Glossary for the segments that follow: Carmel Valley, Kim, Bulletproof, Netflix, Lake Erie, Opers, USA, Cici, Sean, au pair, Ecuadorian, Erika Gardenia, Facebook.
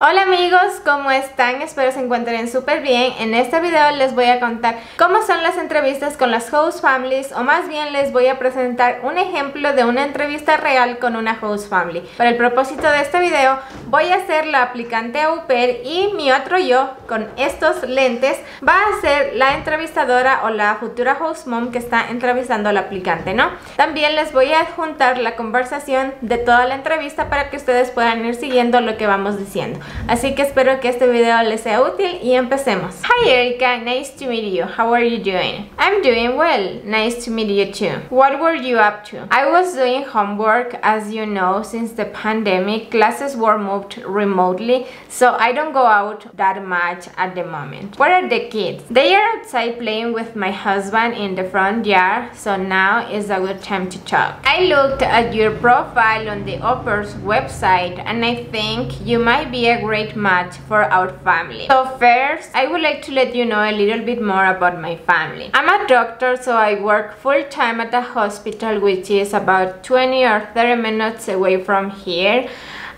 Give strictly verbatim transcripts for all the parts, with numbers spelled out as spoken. Hola amigos, ¿cómo están? Espero se encuentren súper bien. En este video les voy a contar cómo son las entrevistas con las host families, o más bien les voy a presentar un ejemplo de una entrevista real con una host family. Para el propósito de este video voy a ser la aplicante au pair y mi otro yo, con estos lentes, va a ser la entrevistadora o la futura host mom que está entrevistando al aplicante, ¿no? También les voy a adjuntar la conversación de toda la entrevista para que ustedes puedan ir siguiendo lo que vamos diciendo. Así que espero que este video les sea útil y empecemos. Hi Erika, nice to meet you. How are you doing? I'm doing well. Nice to meet you too. What were you up to? I was doing homework. As you know, since the pandemic, classes were moved remotely, so I don't go out that much at the moment. Where are the kids? They are outside playing with my husband in the front yard, so now is a good time to talk. I looked at your profile on the Opers website and I think you might be a great match for our family. So first, I would like to let you know a little bit more about my family. I'm a doctor, so I work full-time at a hospital which is about twenty or thirty minutes away from here.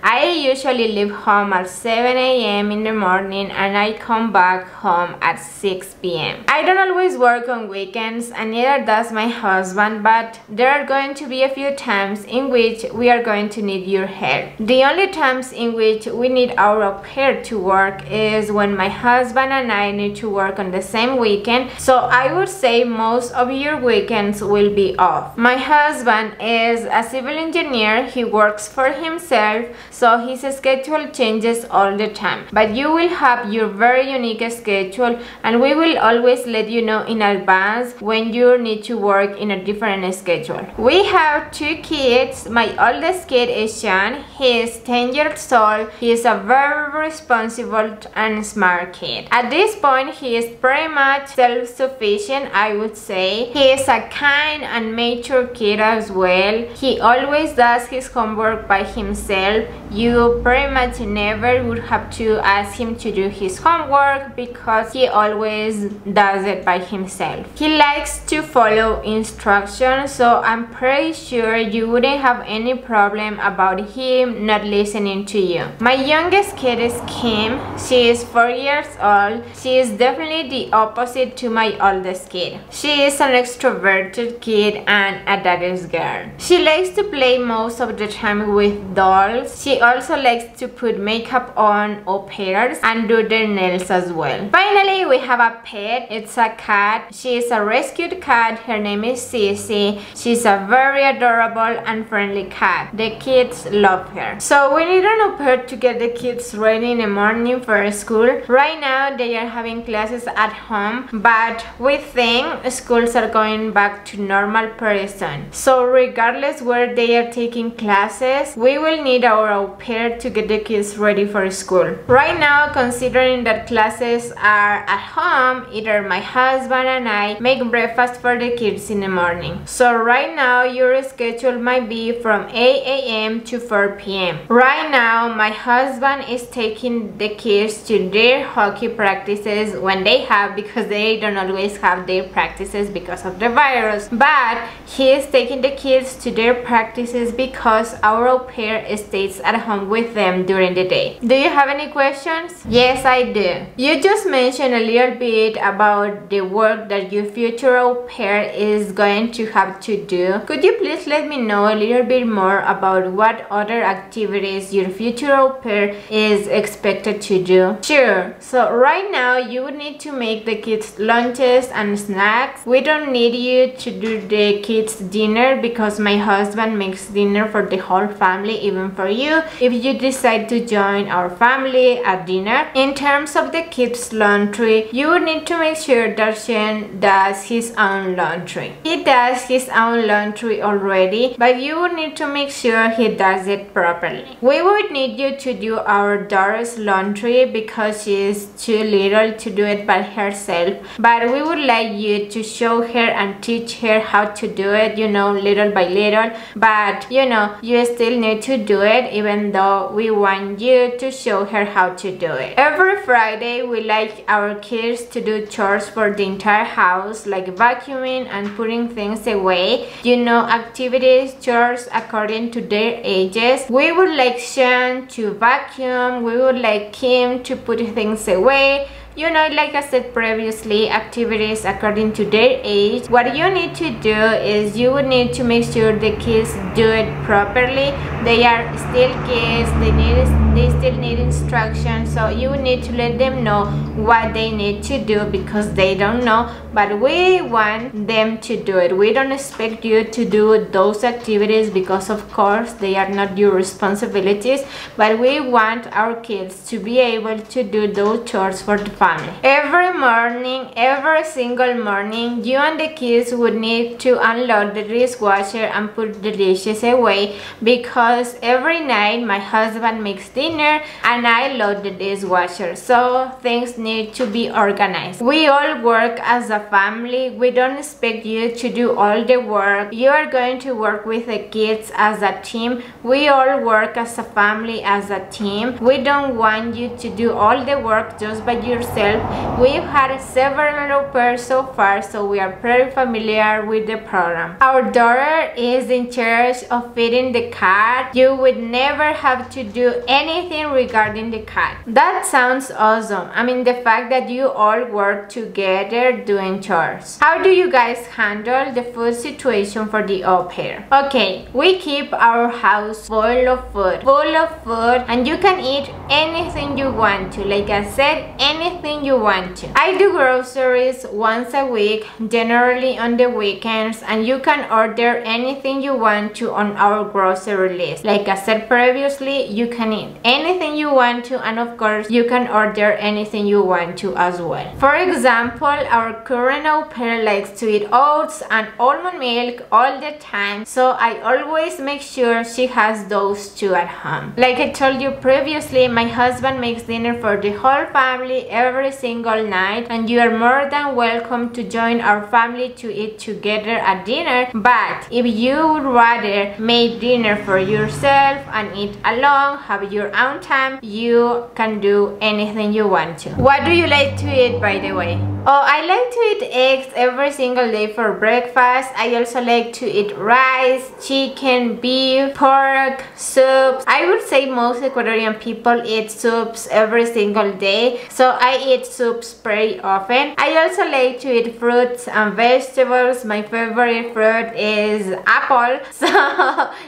I usually leave home at seven A M in the morning and I come back home at six P M I don't always work on weekends and neither does my husband, but there are going to be a few times in which we are going to need your help. The only times in which we need our au pair to work is when my husband and I need to work on the same weekend, so I would say most of your weekends will be off. My husband is a civil engineer, he works for himself, so his schedule changes all the time, but you will have your very unique schedule and we will always let you know in advance when you need to work in a different schedule. We have two kids. My oldest kid is Sean. He is ten years old. He is a very responsible and smart kid. At this point he is pretty much self-sufficient, I would say. He is a kind and mature kid as well. He always does his homework by himself. You pretty much never would have to ask him to do his homework because he always does it by himself. He likes to follow instructions, so I'm pretty sure you wouldn't have any problem about him not listening to you. My youngest kid is Kim. She is four years old. She is definitely the opposite to my oldest kid. She is an extroverted kid and a daddy's girl. She likes to play most of the time with dolls. She also likes to put makeup on au pairs and do their nails as well. Finally, we have a pet. It's a cat. She is a rescued cat. Her name is Cici. She's a very adorable and friendly cat. The kids love her. So we need an au pair to get the kids ready in the morning for school. Right now, they are having classes at home, but we think schools are going back to normal pretty soon. So regardless where they are taking classes, we will need our au pair to get the kids ready for school. Right now, considering that classes are at home, either my husband and I make breakfast for the kids in the morning. So right now your schedule might be from eight A M to four P M Right now my husband is taking the kids to their hockey practices when they have, because they don't always have their practices because of the virus, but he is taking the kids to their practices because our au pair is taking at home with them during the day. Do you have any questions? Yes, I do. You just mentioned a little bit about the work that your future au pair is going to have to do. Could you please let me know a little bit more about what other activities your future au pair is expected to do? Sure. So right now you would need to make the kids lunches and snacks. We don't need you to do the kids dinner because my husband makes dinner for the whole family, even for you if you decide to join our family at dinner. In terms of the kids' laundry, you would need to make sure that Sean does his own laundry. He does his own laundry already, but you would need to make sure he does it properly. We would need you to do our daughter's laundry because she is too little to do it by herself, but we would like you to show her and teach her how to do it, you know, little by little, but you know, you still need to do it even even though we want you to show her how to do it. Every Friday we like our kids to do chores for the entire house, like vacuuming and putting things away, you know, activities, chores according to their ages. We would like Sean to vacuum, we would like Kim to put things away. You know, like I said previously, activities according to their age. What you need to do is you would need to make sure the kids do it properly. They are still kids, they need, they still need instructions, so you need to let them know what they need to do because they don't know. But we want them to do it. We don't expect you to do those activities because of course they are not your responsibilities, but we want our kids to be able to do those chores for the family. Every morning, every single morning, you and the kids would need to unload the dishwasher and put the dishes away, because every night my husband makes dinner and I load the dishwasher, so things need to be organized. We all work as a family. We don't expect you to do all the work. You are going to work with the kids as a team. We all work as a family, as a team. We don't want you to do all the work just by yourself. We've had several pairs so far, so we are pretty familiar with the program. Our daughter is in charge of feeding the cat. You would never have to do anything regarding the cat. That sounds awesome. I mean, the fact that you all work together doing chores. How do you guys handle the food situation for the au pair? Okay, we keep our house full of food, full of food, and you can eat anything you want to. Like I said, anything you want to. I do groceries once a week, generally on the weekends, and you can order anything you want to on our grocery list. Like I said previously, you can eat anything you want to, and of course you can order anything you want to as well. For example, our current au pair likes to eat oats and almond milk all the time, so I always make sure she has those two at home. Like I told you previously, my husband makes dinner for the whole family every single night, and you are more than welcome to join our family to eat together at dinner. But if you would rather make dinner for yourself and eat alone, have your own time, you can do anything you want to. What do you like to eat, by the way? Oh, I like to eat eggs every single day for breakfast. I also like to eat rice, chicken, beef, pork, soups. I would say most Ecuadorian people eat soups every single day, so I eat soups pretty often. I also like to eat fruits and vegetables. My favorite fruit is apple, so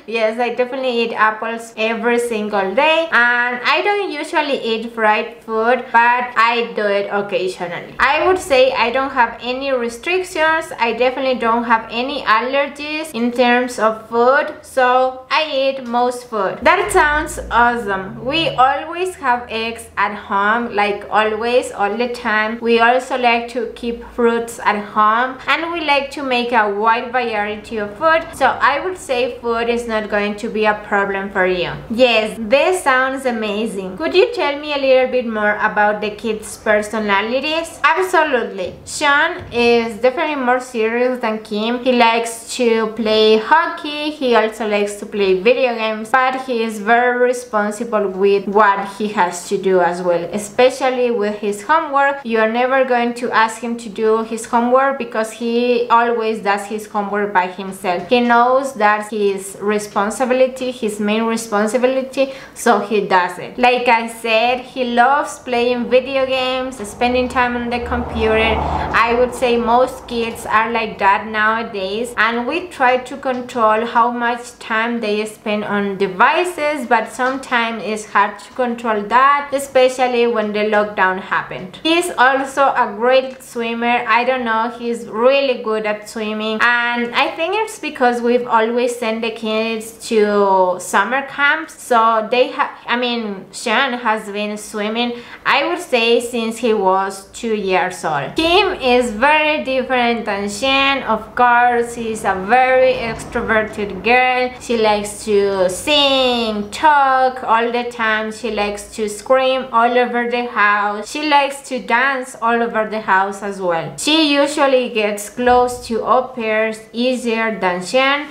yes, I definitely eat apples every single day. And I don't usually eat fried food, but I do it occasionally. I would say I don't have any restrictions. I definitely don't have any allergies in terms of food, so I eat most food. That sounds awesome. We always have eggs at home, like Like always, all the time. We also like to keep fruits at home, and we like to make a wide variety of food, so I would say food is not going to be a problem for you. Yes, this sounds amazing. Could you tell me a little bit more about the kids' personalities? Absolutely. Sean is definitely more serious than Kim. He likes to play hockey. He also likes to play video games, but he is very responsible with what he has to do as well, especially Especially with his homework. You are never going to ask him to do his homework because he always does his homework by himself. He knows that's his responsibility, his main responsibility, so he does it. Like I said, he loves playing video games, spending time on the computer. I would say most kids are like that nowadays, and we try to control how much time they spend on devices, but sometimes it's hard to control that, especially when the lockdown happened. He's also a great swimmer. I don't know, he's really good at swimming, and I think it's because we've always sent the kids to summer camps, so they have, I mean, Sean has been swimming, I would say, since he was two years old. Kim is very different than Sean. Of course, she's a very extroverted girl. She likes to sing, talk all the time. She likes to scream all over the house. She likes to dance all over the house as well. She usually gets close to au pairs easier than Sean,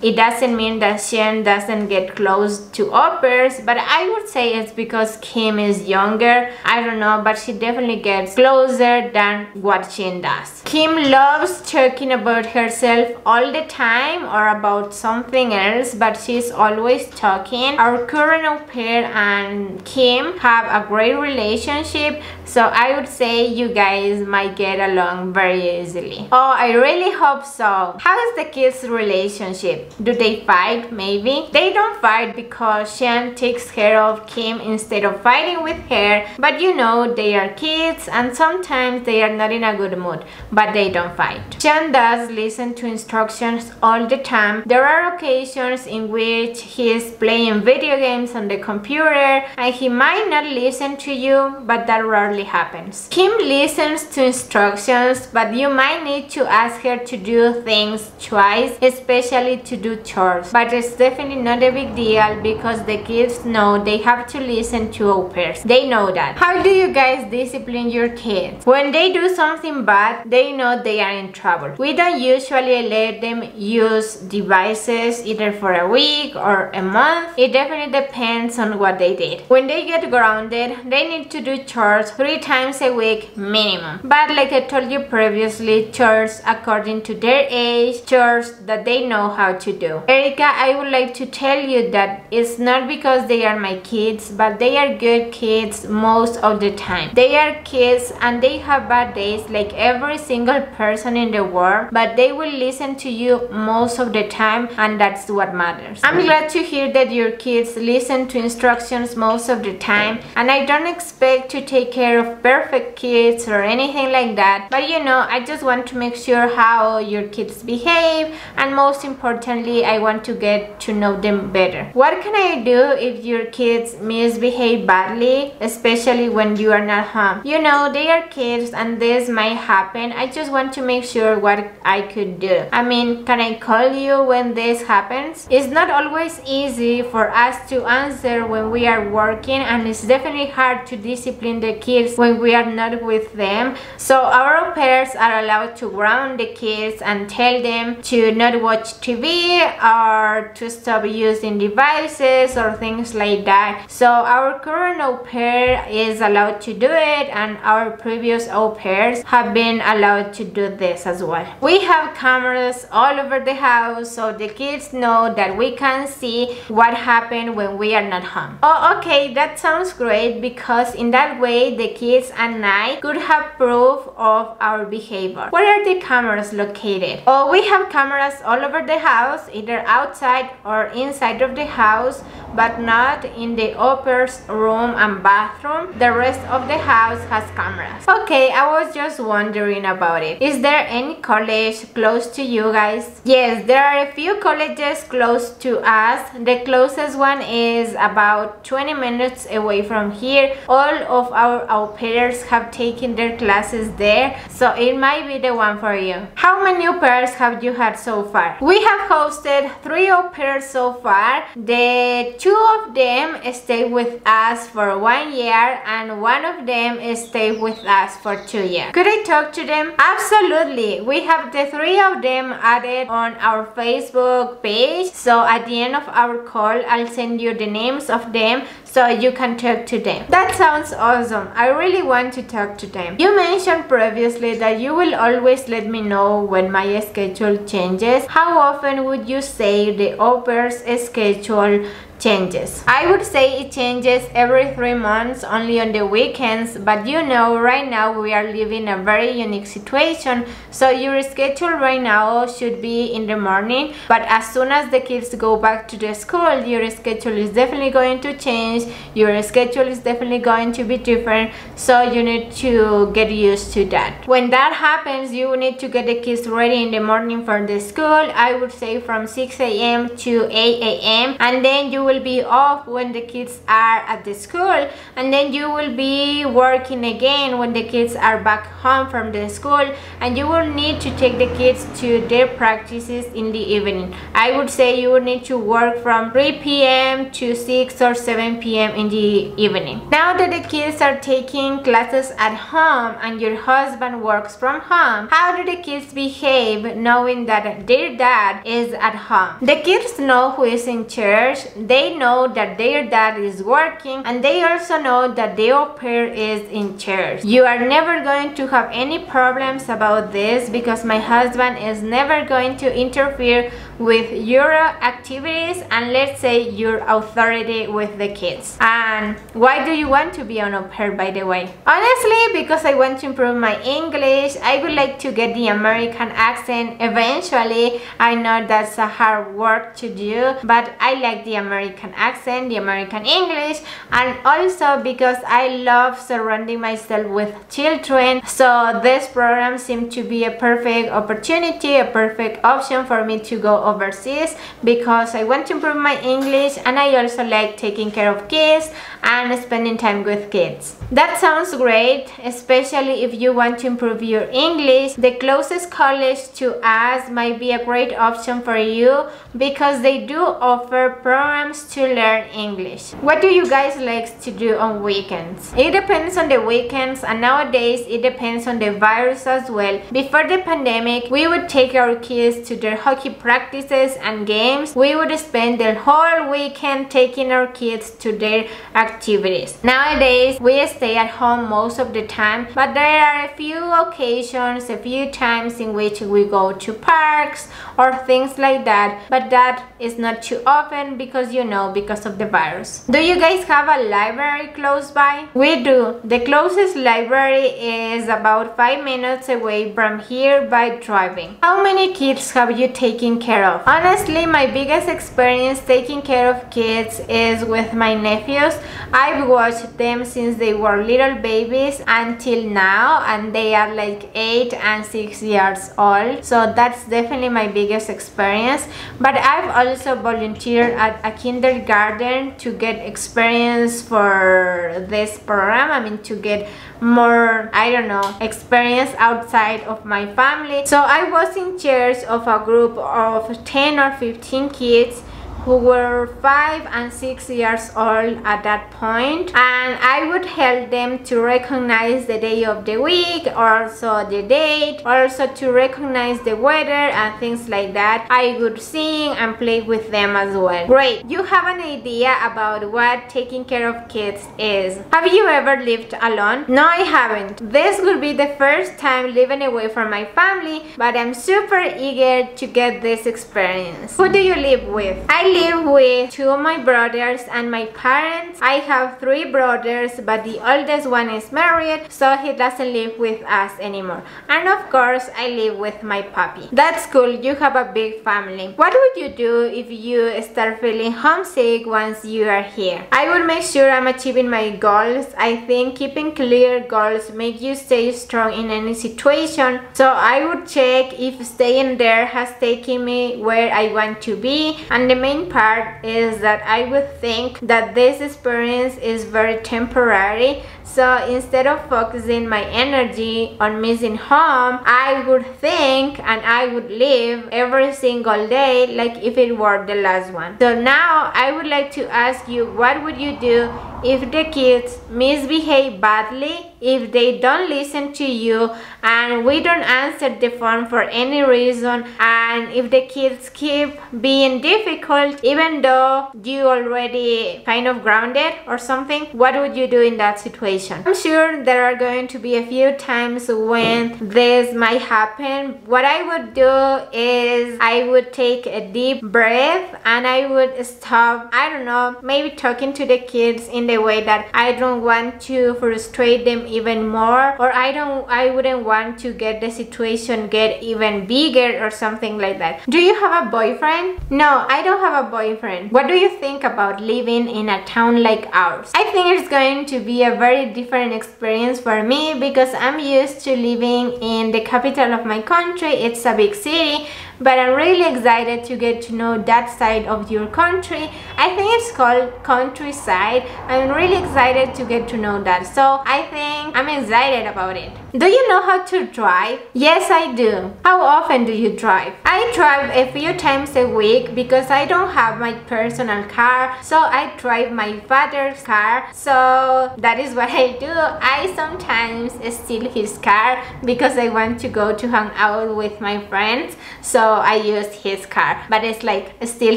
It doesn't mean that Sean doesn't get close to au pairs, but I would say it's because Kim is younger. I don't know, but she definitely gets closer than what Sean does. Kim loves talking about herself all the time or about something else, but she's always talking. Our current au pair and Kim have a great relationship, so I would say you guys might get along very easily. Oh, I really hope so. How is the kids' relationship? Do they fight? Maybe. They don't fight because Sean takes care of Kim instead of fighting with her, but you know, they are kids and sometimes they are not in a good mood, but they don't fight. Sean does listen to instructions all the time. There are occasions in which he is playing video games on the computer and he might not listen to you, but that rarely happens. Kim listens to instructions, but you might need to ask her to do things twice, especially to do chores, but it's definitely not a big deal because the kids know they have to listen to au pairs. They know that. How do you guys discipline your kids? When they do something bad, they know they are in trouble. We don't usually let them use devices either for a week or a month. It definitely depends on what they did. When they get grounded, they need to do chores three times a week minimum, but like I told you previously, chores according to their age, chores that they know how to do. Erika, I would like to tell you that it's not because they are my kids, but they are good kids most of the time. They are kids and they have bad days like every single person in the world, but they will listen to you most of the time, and that's what matters. I'm glad to hear that your kids listen to instructions most of the time, and I don't expect to take care of perfect kids or anything like that, but you know, I just want to make sure how your kids behave, and most importantly, Importantly, I want to get to know them better. What can I do if your kids misbehave badly, especially when you are not home? You know, they are kids and this might happen. I just want to make sure what I could do. I mean, can I call you when this happens? It's not always easy for us to answer when we are working, and it's definitely hard to discipline the kids when we are not with them. So our parents are allowed to ground the kids and tell them to not watch T V or to stop using devices or things like that. So our current au pair is allowed to do it, and our previous au pairs have been allowed to do this as well. We have cameras all over the house, so the kids know that we can see what happened when we are not home. Oh, okay, that sounds great, because in that way the kids and I could have proof of our behavior. Where are the cameras located? Oh, we have cameras all over the house, either outside or inside of the house, but not in the au pair's room and bathroom. The rest of the house has cameras. Okay, I was just wondering about it. Is there any college close to you guys? Yes, there are a few colleges close to us. The closest one is about twenty minutes away from here. All of our au pairs have taken their classes there, so it might be the one for you. How many au pairs have you had so far? We have hosted three au pairs so far. The two of them stayed with us for one year and one of them stayed with us for two years. Could I talk to them? Absolutely. We have the three of them added on our Facebook page, so at the end of our call I'll send you the names of them so you can talk to them. That sounds awesome. I really want to talk to them. You mentioned previously that you will always let me know when my schedule changes. How often would you say the au pair's schedule changes? I would say it changes every three months, only on the weekends, but you know, right now we are living a very unique situation, so your schedule right now should be in the morning, but as soon as the kids go back to the school, your schedule is definitely going to change. Your schedule is definitely going to be different, so you need to get used to that. When that happens, you need to get the kids ready in the morning for the school. I would say from six a m to eight a m and then you will will be off when the kids are at the school, and then you will be working again when the kids are back home from the school, and you will need to take the kids to their practices in the evening. I would say you will need to work from three p m to six or seven p m in the evening. Now that the kids are taking classes at home and your husband works from home, how do the kids behave knowing that their dad is at home? The kids know who is in church, they know that their dad is working, and they also know that their au pair is in church. You are never going to have any problems about this because my husband is never going to interfere with your activities and, let's say, your authority with the kids. And why do you want to be an au pair, by the way? Honestly, because I want to improve my English. I would like to get the American accent eventually. I know that's a hard work to do, but I like the American accent, the American English, and also because I love surrounding myself with children. So this program seemed to be a perfect opportunity, a perfect option for me to go overseas because I want to improve my English and I also like taking care of kids and spending time with kids. That sounds great, especially if you want to improve your English. The closest college to us might be a great option for you because they do offer programs to learn English. What do you guys like to do on weekends? It depends on the weekends, and nowadays it depends on the virus as well. Before the pandemic, we would take our kids to their hockey practices and games. We would spend the whole weekend taking our kids to their activities. Nowadays, we stay at home most of the time, but there are a few occasions, a few times in which we go to parks or things like that, but that is not too often because, you know, because of the virus. Do you guys have a library close by? We do. The closest library is about five minutes away from here by driving. How many kids have you taken care of? Honestly, my biggest experience taking care of kids is with my nephews. I've watched them since they were little babies until now, and they are like eight and six years old, so that's definitely my biggest experience. But I've also volunteered at a kindergarten to get experience for this program, I mean to get more, I don't know, experience outside of my family. So I was in charge of a group of ten or fifteen kids who were five and six years old at that point, and I would help them to recognize the day of the week, also the date, also to recognize the weather and things like that. I would sing and play with them as well. Great, you have an idea about what taking care of kids is. Have you ever lived alone? No, I haven't. This will be the first time living away from my family, but I'm super eager to get this experience. Who do you live with? I I live with two of my brothers and my parents. I have three brothers, but the oldest one is married, so he doesn't live with us anymore. And of course, I live with my puppy. That's cool, you have a big family. What would you do if you start feeling homesick once you are here? I will make sure I'm achieving my goals. I think keeping clear goals make you stay strong in any situation, so I would check if staying there has taken me where I want to be. And the main part is that I would think that this experience is very temporary, so instead of focusing my energy on missing home, I would think and I would live every single day like if it were the last one. So now I would like to ask you, what would you do if the kids misbehave badly, if they don't listen to you, and we don't answer the phone for any reason, and if the kids keep being difficult even though you already kind of grounded or something? What would you do in that situation? I'm sure there are going to be a few times when this might happen. What I would do is I would take a deep breath and I would stop, I don't know, maybe talking to the kids in the way that I don't want to frustrate them even more, or I don't I wouldn't want to get the situation get even bigger or something like that. Do you have a boyfriend? No, I don't have a boyfriend. What do you think about living in a town like ours? I think it's going to be a very different experience for me because I'm used to living in the capital of my country. It's a big city, but I'm really excited to get to know that side of your country. I think it's called countryside. I'm really excited to get to know that, so I think I'm excited about it. Do you know how to drive? Yes, I do. How often do you drive? I drive a few times a week because I don't have my personal car, so I drive my father's car, so that is what I do. I sometimes steal his car because I want to go to hang out with my friends, so I use his car, but it's like steal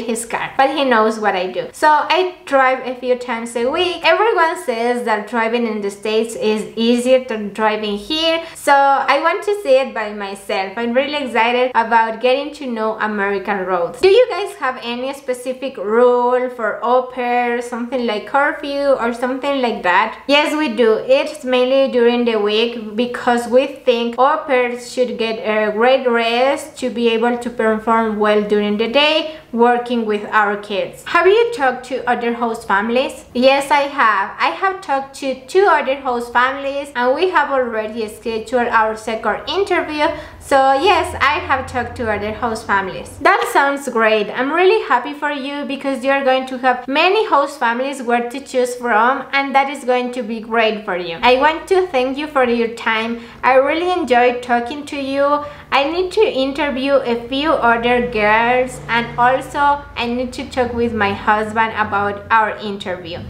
his car, but he knows what I do. So I drive a few times a week. Everyone says that driving in the States is easier than driving here, so I want to see it by myself. I'm really excited about getting to know American roads. Do you guys have any specific rule for au pair, something like curfew or something like that? Yes, we do. It's mainly during the week because we think au pairs should get a great rest to be able to perform well during the day working with our kids. Have you talked to other host families? Yes, I have. I have talked to two other host families and we have already schedule our second interview, so yes, I have talked to other host families. That sounds great. I'm really happy for you because you are going to have many host families where to choose from, and that is going to be great for you. I want to thank you for your time. I really enjoyed talking to you. I need to interview a few other girls, and also I need to talk with my husband about our interview.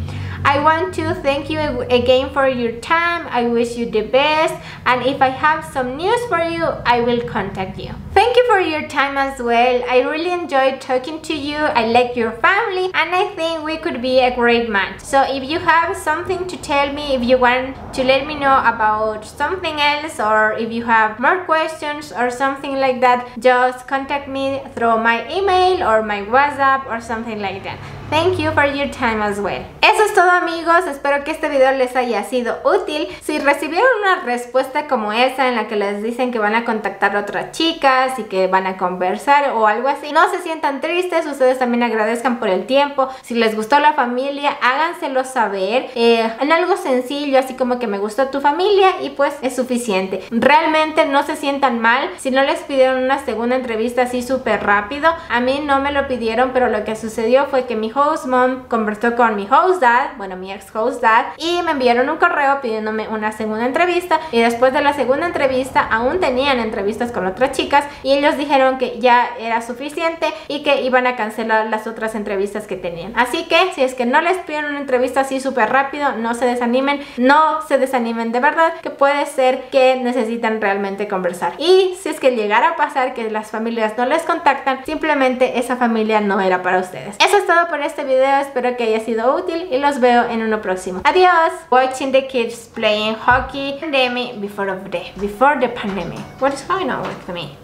I want to thank you again for your time. I wish you the best, and if I have some news for you, I will contact you. Thank you for your time as well. I really enjoyed talking to you. I like your family, and I think we could be a great match. So if you have something to tell me, if you want to let me know about something else, or if you have more questions or something like that, just contact me through my email or my WhatsApp or something like that. Thank you for your time as well. Eso es todo, amigos. Espero que este video les haya sido útil. Si recibieron una respuesta como esa en la que les dicen que van a contactar a otras chicas y que van a conversar o algo así, no se sientan tristes. Ustedes también agradezcan por el tiempo. Si les gustó la familia, háganselo saber eh, en algo sencillo, así como que me gustó tu familia, y pues es suficiente. Realmente no se sientan mal si no les pidieron una segunda entrevista así súper rápido. A mí no me lo pidieron, pero lo que sucedió fue que mi hijo host mom conversó con mi host dad, bueno, mi ex host dad, y me enviaron un correo pidiéndome una segunda entrevista, y después de la segunda entrevista aún tenían entrevistas con otras chicas y ellos dijeron que ya era suficiente y que iban a cancelar las otras entrevistas que tenían. Así que si es que no les piden una entrevista así súper rápido, no se desanimen, no se desanimen, de verdad que puede ser que necesitan realmente conversar. Y si es que llegara a pasar que las familias no les contactan, simplemente esa familia no era para ustedes. Eso es todo por este video. Espero que haya sido útil y los veo en uno próximo. Adiós. Watching the kids playing hockey pandemic before of the before the pandemic. What is going on with me?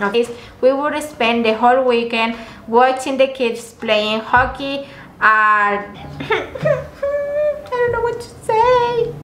Okay, we would spend the whole weekend watching the kids playing hockey. And I don't know what to say.